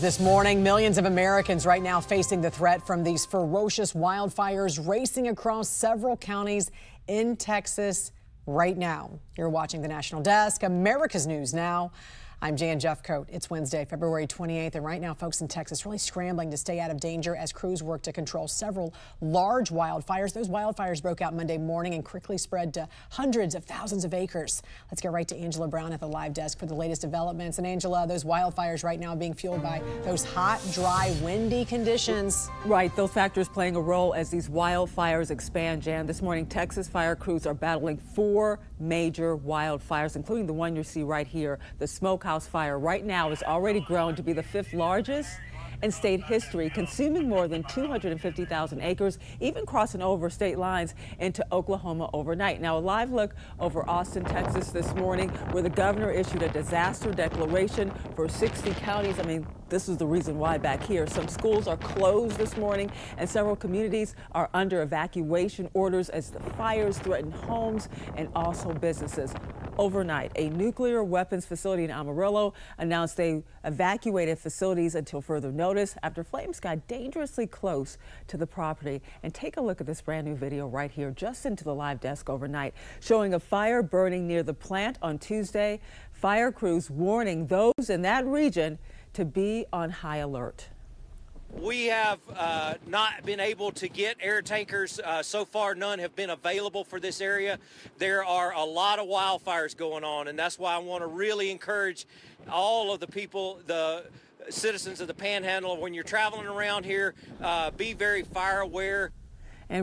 This morning, millions of Americans right now facing the threat from these ferocious wildfires racing across several counties in Texas right now. You're watching The National Desk, America's News Now. I'm Jan Jeffcoat. It's Wednesday, February 28th, and right now folks in Texas really scrambling to stay out of danger as crews work to control several large wildfires. Those wildfires broke out Monday morning and quickly spread to hundreds of thousands of acres. Let's get right to Angela Brown at the live desk for the latest developments. And Angela, those wildfires right now being fueled by those hot, dry, windy conditions. Right, those factors playing a role as these wildfires expand, Jan. This morning, Texas fire crews are battling four major wildfires, including the one you see right here, the Smokehouse Fire. Right now is already grown to be the fifth largest in state history, consuming more than 250,000 acres, even crossing over state lines into Oklahoma overnight. Now, a live look over Austin, Texas this morning, where the governor issued a disaster declaration for 60 counties. I mean, this is the reason why back here. Some schools are closed this morning and several communities are under evacuation orders as the fires threaten homes and also businesses. Overnight, a nuclear weapons facility in Amarillo announced they evacuated facilities until further notice after flames got dangerously close to the property. And take a look at this brand new video right here, just into the live desk overnight, showing a fire burning near the plant on Tuesday. Fire crews warning those in that region to be on high alert. We have not been able to get air tankers. So far, none have been available for this area. There are a lot of wildfires going on, and that's why I want to really encourage all of the people, the citizens of the Panhandle, when you're traveling around here, be very fire aware.